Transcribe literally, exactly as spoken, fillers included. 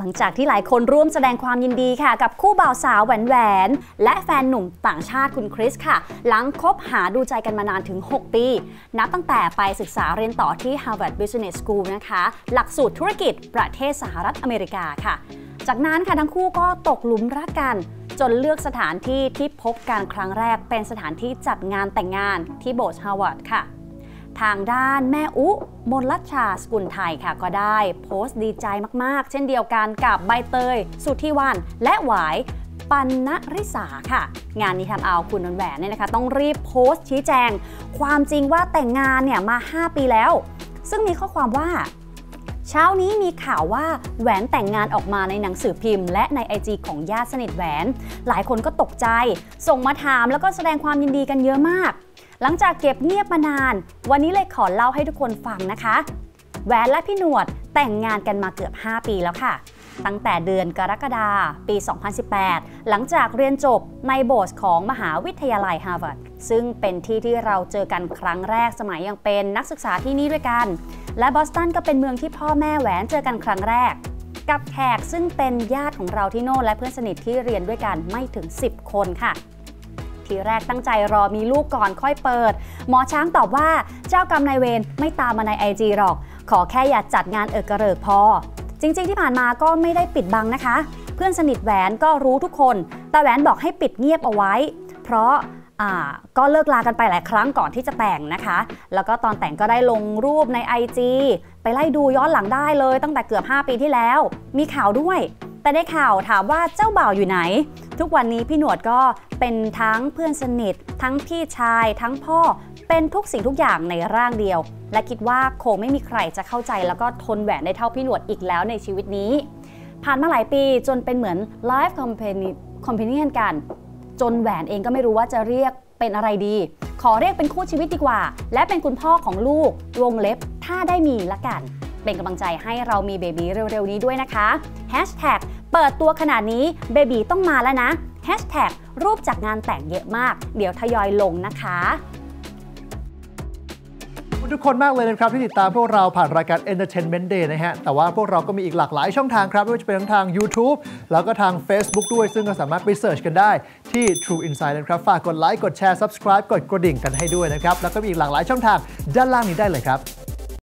หลังจากที่หลายคนร่วมแสดงความยินดีค่ะกับคู่บ่าวสาวแหวนแหวนและแฟนหนุ่มต่างชาติคุณคริสค่ะหลังคบหาดูใจกันมานานถึงหกปีนับตั้งแต่ไปศึกษาเรียนต่อที่ Harvard Business School นะคะหลักสูตรธุรกิจประเทศสหรัฐอเมริกาค่ะจากนั้นค่ะทั้งคู่ก็ตกหลุมรักกันจนเลือกสถานที่ที่พบกันครั้งแรกเป็นสถานที่จัดงานแต่งงานที่โบสถ์ฮาวาดค่ะทางด้านแม่อุมลรัชชาสกุลไทยค่ะก็ได้โพสต์ดีใจมากๆเช่นเดียวกันกับใบเตยสุทธิวรรณและหวายปันนริษาค่ะงานนี้ทำเอาคุณแหวนเนี่ยนะคะต้องรีบโพสต์ชี้แจงความจริงว่าแต่งงานเนี่ยมาห้าปีแล้วซึ่งมีข้อความว่าเช้านี้มีข่าวว่าแหวนแต่งงานออกมาในหนังสือพิมพ์และใน ไอ จี ของญาติสนิทแหวนหลายคนก็ตกใจส่งมาถามแล้วก็แสดงความยินดีกันเยอะมากหลังจากเก็บเงียบมานานวันนี้เลยขอเล่าให้ทุกคนฟังนะคะแหวนและพี่หนวดแต่งงานกันมาเกือบห้าปีแล้วค่ะตั้งแต่เดือนกรกฎาคมปีสองพันสิบแปดหลังจากเรียนจบในโบสถ์ของมหาวิทยาลัย Harvard ซึ่งเป็นที่ที่เราเจอกันครั้งแรกสมัยยังเป็นนักศึกษาที่นี่ด้วยกันและบอสตันก็เป็นเมืองที่พ่อแม่แหวนเจอกันครั้งแรกกับแขกซึ่งเป็นญาติของเราที่โน่นและเพื่อนสนิทที่เรียนด้วยกันไม่ถึงสิบคนค่ะทีแรกตั้งใจรอมีลูกก่อนค่อยเปิดหมอช้างตอบว่าเจ้ากรรมนายเวรไม่ตามมาใน ไอ จี หรอกขอแค่อย่าจัดงานเอิกกระเริกพอจริงๆที่ผ่านมาก็ไม่ได้ปิดบังนะคะเพื่อนสนิทแหวนก็รู้ทุกคนแต่แหวนบอกให้ปิดเงียบเอาไว้เพราะอ่าก็เลิกลากันไปหลายครั้งก่อนที่จะแต่งนะคะแล้วก็ตอนแต่งก็ได้ลงรูปใน ไอ จี ไปไล่ดูย้อนหลังได้เลยตั้งแต่เกือบห้าปีที่แล้วมีข่าวด้วยแต่ได้ข่าวถามว่าเจ้าบ่าวอยู่ไหนทุกวันนี้พี่หนวดก็เป็นทั้งเพื่อนสนิททั้งพี่ชายทั้งพ่อเป็นทุกสิ่งทุกอย่างในร่างเดียวและคิดว่าคงไม่มีใครจะเข้าใจแล้วก็ทนแหวนได้เท่าพี่หนวดอีกแล้วในชีวิตนี้ผ่านมาหลายปีจนเป็นเหมือนไลฟ์คอมเพนคอมเพเนียนกันจนแหวนเองก็ไม่รู้ว่าจะเรียกเป็นอะไรดีขอเรียกเป็นคู่ชีวิตดีกว่าและเป็นคุณพ่อของลูกวงเล็บถ้าได้มีละกันเป็นกำลังใจให้เรามีเบบีเร็วๆนี้ด้วยนะคะแฮชแท็กเปิดตัวขนาดนี้เบบีต้องมาแล้วนะแฮชแท็กรูปจากงานแต่งเยอะมากเดี๋ยวทยอยลงนะคะทุกคนมากเลยนะครับที่ติดตามพวกเราผ่านรายการ Entertainment Day นะฮะแต่ว่าพวกเราก็มีอีกหลากหลายช่องทางครับไม่ว่าจะเป็นทั้งทาง YouTube แล้วก็ทาง Facebook ด้วยซึ่งก็สามารถไปเสิร์ชกันได้ที่ True Inside นะครับฝากกดไลค์กดแชร์ Subscribe กดกระดิ่งกันให้ด้วยนะครับแล้วก็มีอีกหลากหลายช่องทางด้านล่างนี้ได้เลยครับ